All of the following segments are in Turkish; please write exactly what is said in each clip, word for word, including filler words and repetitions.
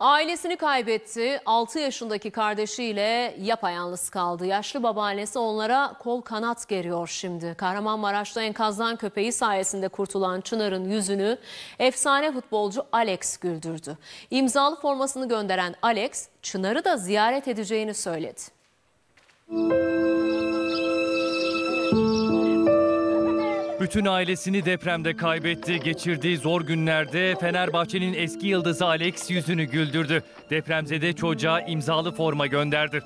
Ailesini kaybetti, altı yaşındaki kardeşiyle yapayalnız kaldı. Yaşlı babaannesi onlara kol kanat geriyor şimdi. Kahramanmaraş'ta enkazdan köpeği sayesinde kurtulan Çınar'ın yüzünü efsane futbolcu Alex güldürdü. İmzalı formasını gönderen Alex, Çınar'ı da ziyaret edeceğini söyledi. Bütün ailesini depremde kaybetti. Geçirdiği zor günlerde Fenerbahçe'nin eski yıldızı Alex yüzünü güldürdü. Depremzede çocuğa imzalı forma gönderdi.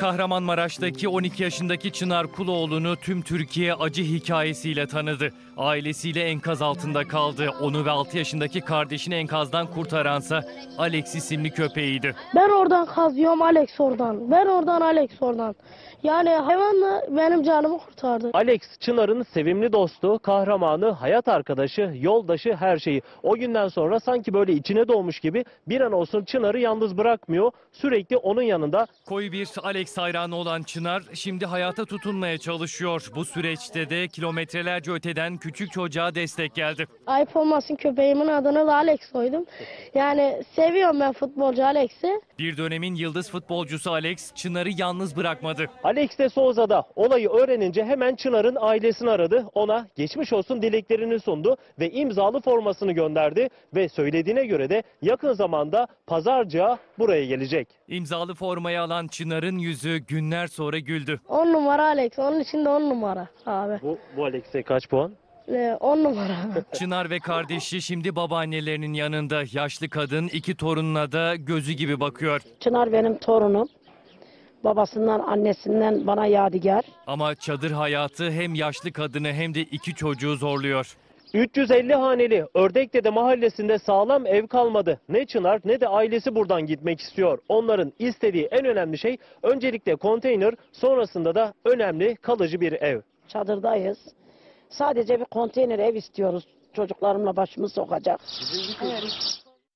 Kahramanmaraş'taki on iki yaşındaki Çınar Kuloğlu'nu tüm Türkiye acı hikayesiyle tanıdı. Ailesiyle enkaz altında kaldı. Onu ve altı yaşındaki kardeşini enkazdan kurtaransa Alex isimli köpeğiydi. Ben oradan kazıyorum, Alex oradan. Ben oradan, Alex oradan. Yani hayvanla benim canımı kurtardı. Alex, Çınar'ın sevimli dostu, kahramanı, hayat arkadaşı, yoldaşı, her şeyi. O günden sonra sanki böyle içine doğmuş gibi bir an olsun Çınar'ı yalnız bırakmıyor. Sürekli onun yanında. Koyu bir Alex hayranı olan Çınar şimdi hayata tutunmaya çalışıyor. Bu süreçte de kilometrelerce öteden küçük çocuğa destek geldi. Ayıp olmasın, köpeğimin adını da Alex koydum. Yani seviyorum ben futbolcu Alex'i. Bir dönemin yıldız futbolcusu Alex Çınar'ı yalnız bırakmadı. Alex de Souza da olayı öğrenince hemen Çınar'ın ailesini aradı. Ona geçmiş olsun dileklerini sundu ve imzalı formasını gönderdi. Ve söylediğine göre de yakın zamanda pazarcığa buraya gelecek. İmzalı formayı alan Çınar'ın yüzü günler sonra güldü. on numara Alex, onun için de on numara abi. Bu, bu Alex'e kaç puan? on numara. Çınar ve kardeşi şimdi babaannelerinin yanında. Yaşlı kadın iki torununa da gözü gibi bakıyor. Çınar benim torunum. Babasından, annesinden bana yadigar. Ama çadır hayatı hem yaşlı kadını hem de iki çocuğu zorluyor. üç yüz elli haneli Ördek Dede mahallesinde sağlam ev kalmadı. Ne Çınar ne de ailesi buradan gitmek istiyor. Onların istediği en önemli şey öncelikle konteyner, sonrasında da önemli kalıcı bir ev. Çadırdayız. Sadece bir konteyner ev istiyoruz. Çocuklarımla başımı sokacak. Evet.